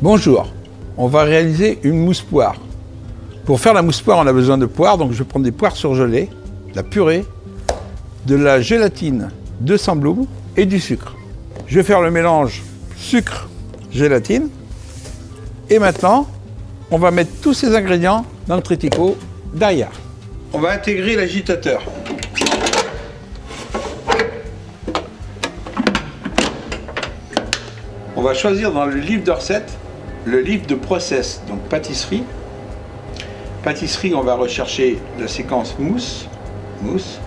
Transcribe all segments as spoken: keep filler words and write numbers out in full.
Bonjour, on va réaliser une mousse poire. Pour faire la mousse poire, on a besoin de poires, donc je prends des poires surgelées, de la purée, de la gélatine deux cents bloom et du sucre. Je vais faire le mélange sucre-gélatine. Et maintenant, on va mettre tous ces ingrédients dans le Trittico derrière. On va intégrer l'agitateur. On va choisir dans le livre de recettes le livre de process, donc pâtisserie. Pâtisserie, on va rechercher la séquence mousse, mousse,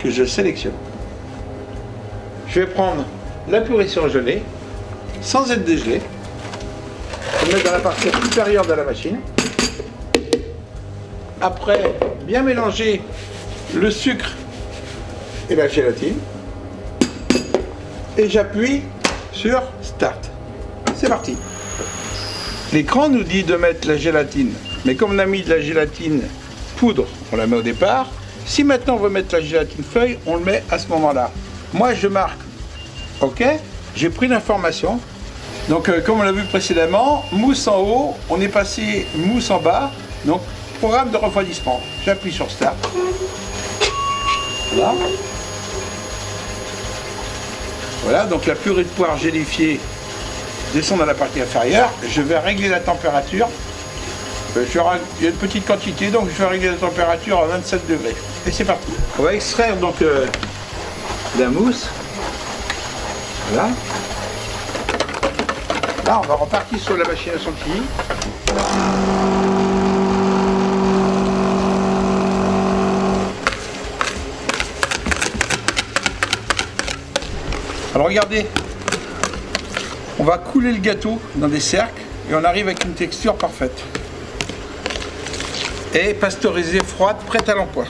que je sélectionne. Je vais prendre la purée surgelée, sans être dégelée. Je vais mettre dans la partie supérieure de la machine. Après, bien mélanger le sucre et la gélatine. Et j'appuie sur Start. C'est parti. L'écran nous dit de mettre la gélatine, mais comme on a mis de la gélatine poudre, on la met au départ. Si maintenant on veut mettre la gélatine feuille, on le met à ce moment-là. Moi je marque OK, j'ai pris l'information. Donc euh, comme on l'a vu précédemment, mousse en haut, on est passé mousse en bas. Donc programme de refroidissement. J'appuie sur Start. Voilà. Voilà, donc la purée de poire gélifiée descend dans la partie inférieure. Je vais régler la température. Il y a une petite quantité, donc je vais régler la température à vingt-sept degrés. Et c'est parti. On va extraire donc euh, la mousse. Voilà. Là, on va repartir sur la machine à chantilly. Alors regardez, on va couler le gâteau dans des cercles et on arrive avec une texture parfaite. Et pasteurisée froide, prête à l'emploi.